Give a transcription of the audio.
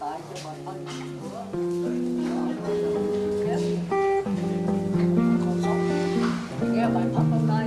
tái cho bản thân còn sống nghe bài pháp hôm nay